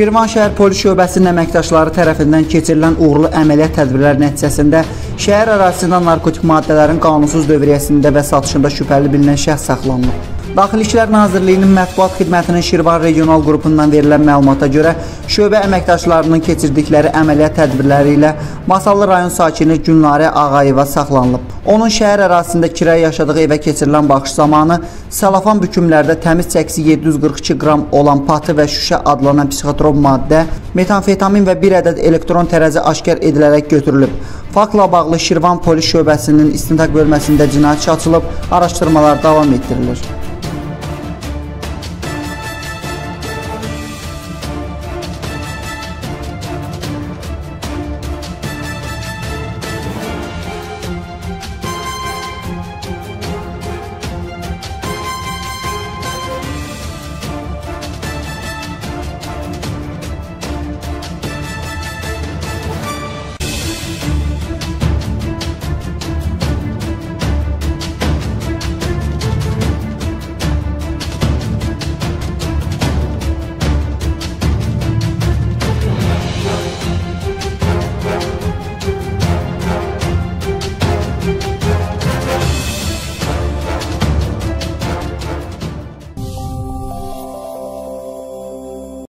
Şirvan Şəhər Polis Şöbəsinin əməkdaşları tərəfindən keçirilən uğurlu əməliyyat tədbirləri nəticəsində şəhər ərazisindən narkotik maddələrin qanunsuz dövriyyəsində və satışında şübhəli bilinən şəxs saxlanılıb. Daxili İşlər Nazirliyinin mətbuat xidmətinin Şirvan regional qrupundan verilən məlumata görə şöbə əməkdaşlarının keçirdikləri əməliyyat tədbirləri ilə Masallı rayon sakini Günnarə Ağayeva saxlanılıb. Onun şəhər ərazisində kiraya yaşadığı evə keçirilən baxış zamanı selofan bükümlərdə təmiz çəkisi 742 qram olan patı və şüşə adlanan psixotrop maddə, metamfetamin və bir ədəd elektron tərəzi aşkar edilərək götürülüb. Faktla bağlı Şirvan Polis Şöbəsinin istintaq bölməsində cinayət işi açılıb, araşdırmalar davam etdirilir.